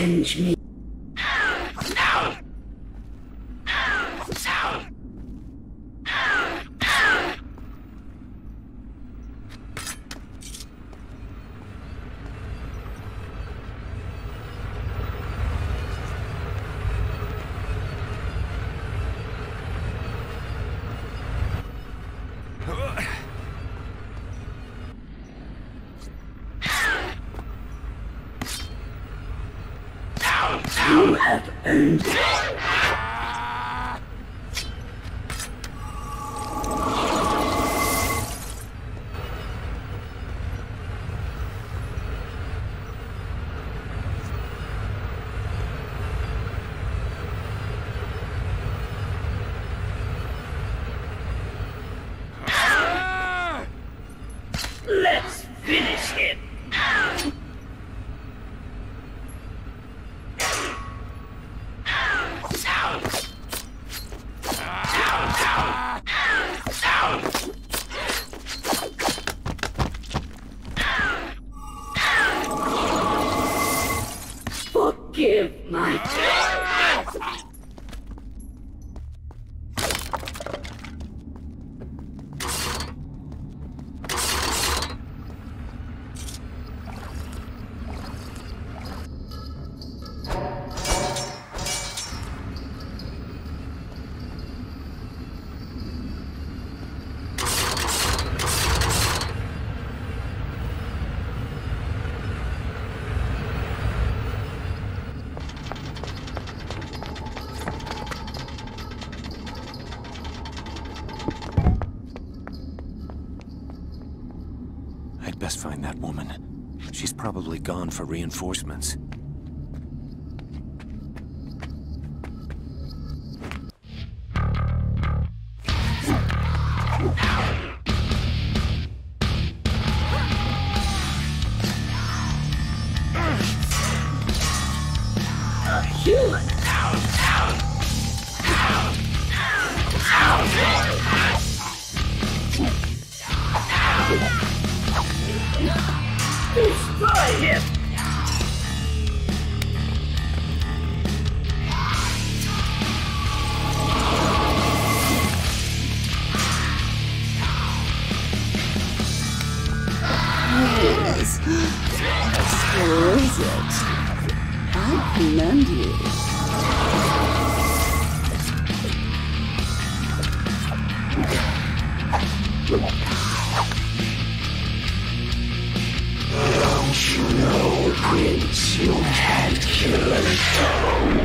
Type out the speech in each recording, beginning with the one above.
Avenge me. You have earned it. Best find that woman. She's probably gone for reinforcements. A human. Destroy him! Yes. Exquisite. I commend you. Prince, you can't kill a foe.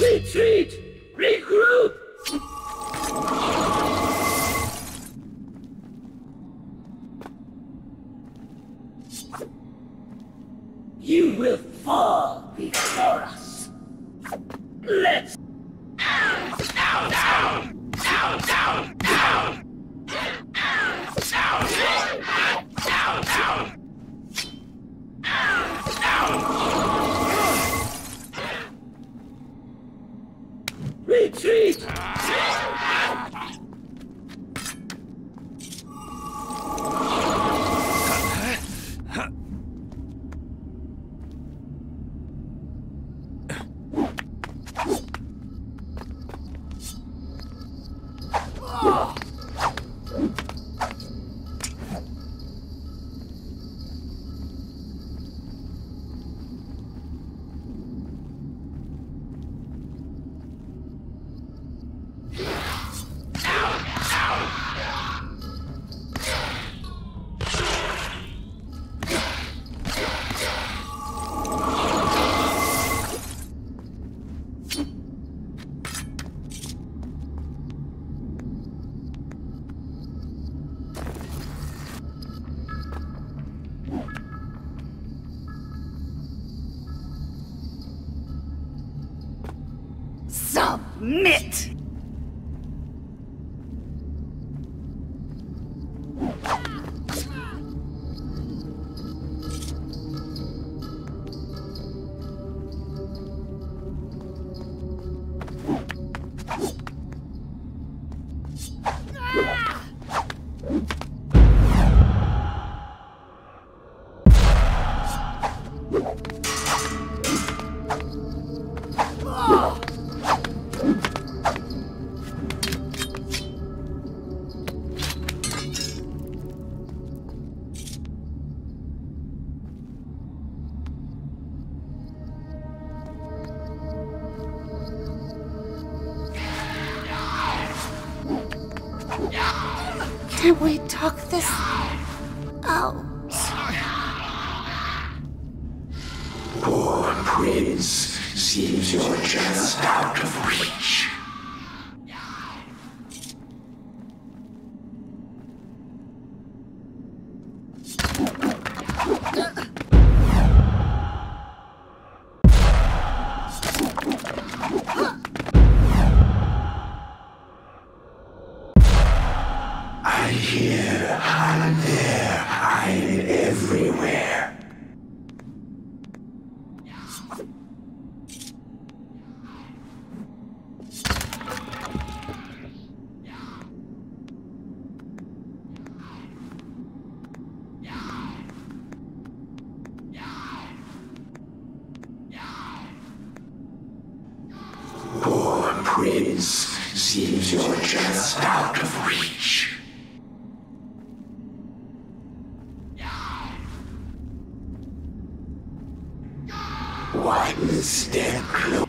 Retreat! Regroup! You will fall before us. Let's... Retreat! submit! Can we talk this out? Poor Prince, seems you're just out of reach. I'm here, I'm there, I'm everywhere. Poor Prince, seems you're just out of reach. One step closer.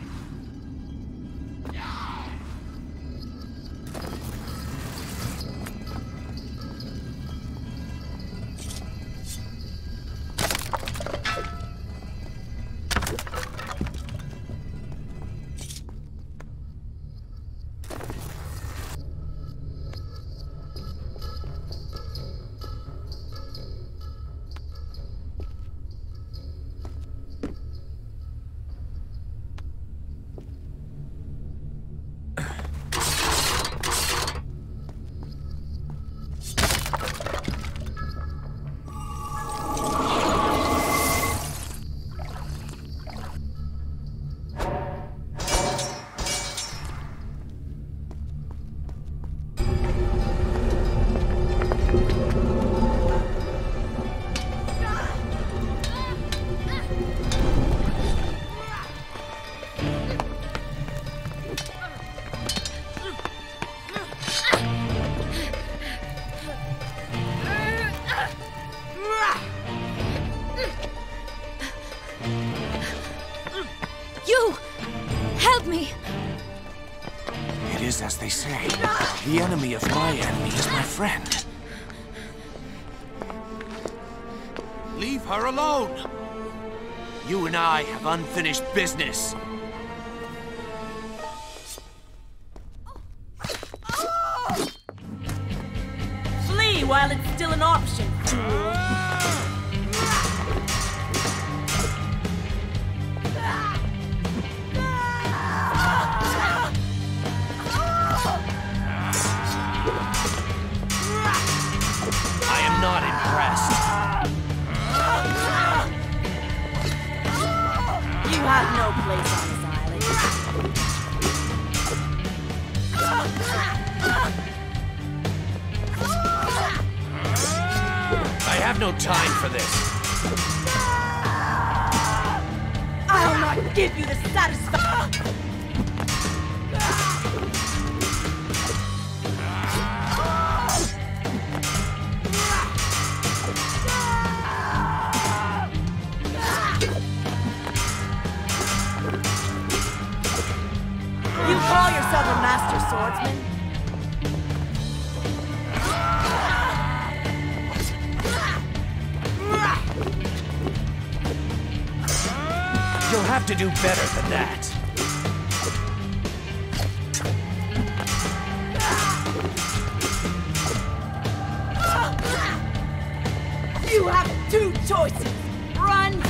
It is as they say. The enemy of my enemy is my friend. Leave her alone! You and I have unfinished business. Flee while it's still an option, fool. Not impressed. You have no place on this island. I have no time for this. I'll not give you the satisfaction. Call yourself a master swordsman? You'll have to do better than that. You have two choices. Run!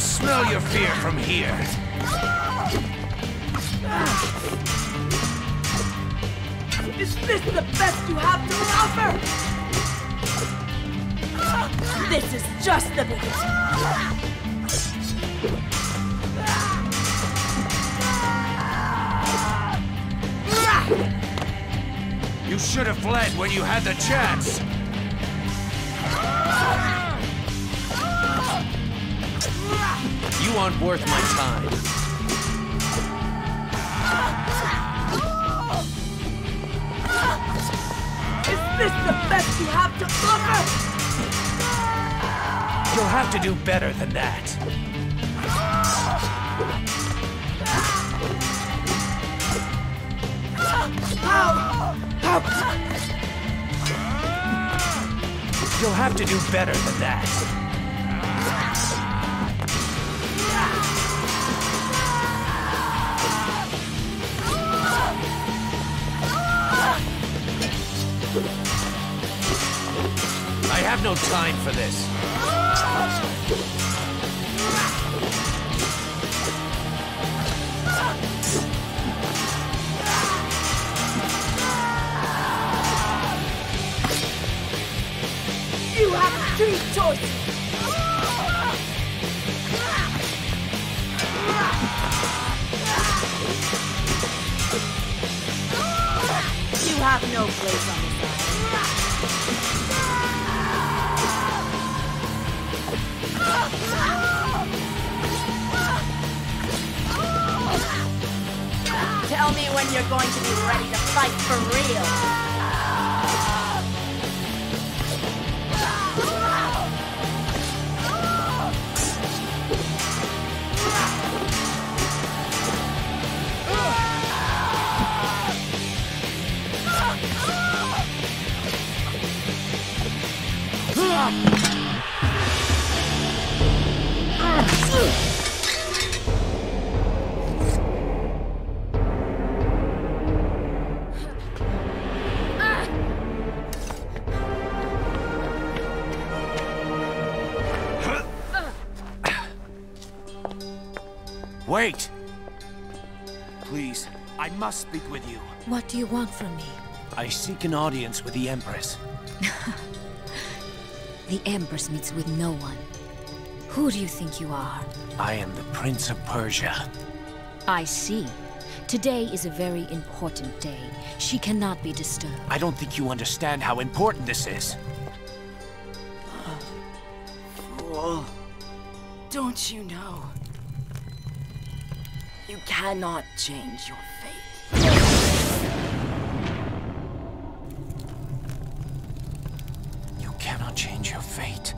can smell your fear from here. Is this the best you have to offer? This is just the beginning. You should have fled when you had the chance! You aren't worth my time. Is this the best you have to offer? You'll have to do better than that. How? You'll have to do better than that. I have no time for this. Three choices. You have no place on this. Tell me when you're going to be ready to fight for real. Wait! Please, I must speak with you. What do you want from me? I seek an audience with the Empress. The Empress meets with no one. Who do you think you are? I am the Prince of Persia. I see. Today is a very important day. She cannot be disturbed. I don't think you understand how important this is. Fool. Don't you know? You cannot change your fate. You cannot change your fate.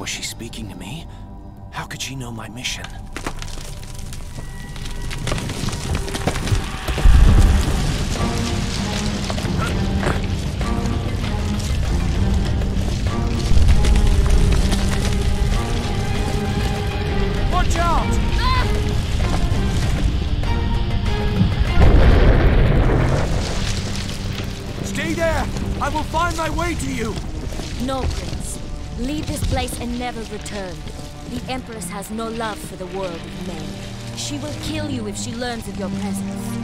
Was she speaking to me? How could she know my mission? Watch out! Stay there! I will find my way to you! No, Prince. Leave this place and never return. The Empress has no love for the world of men. She will kill you if she learns of your presence.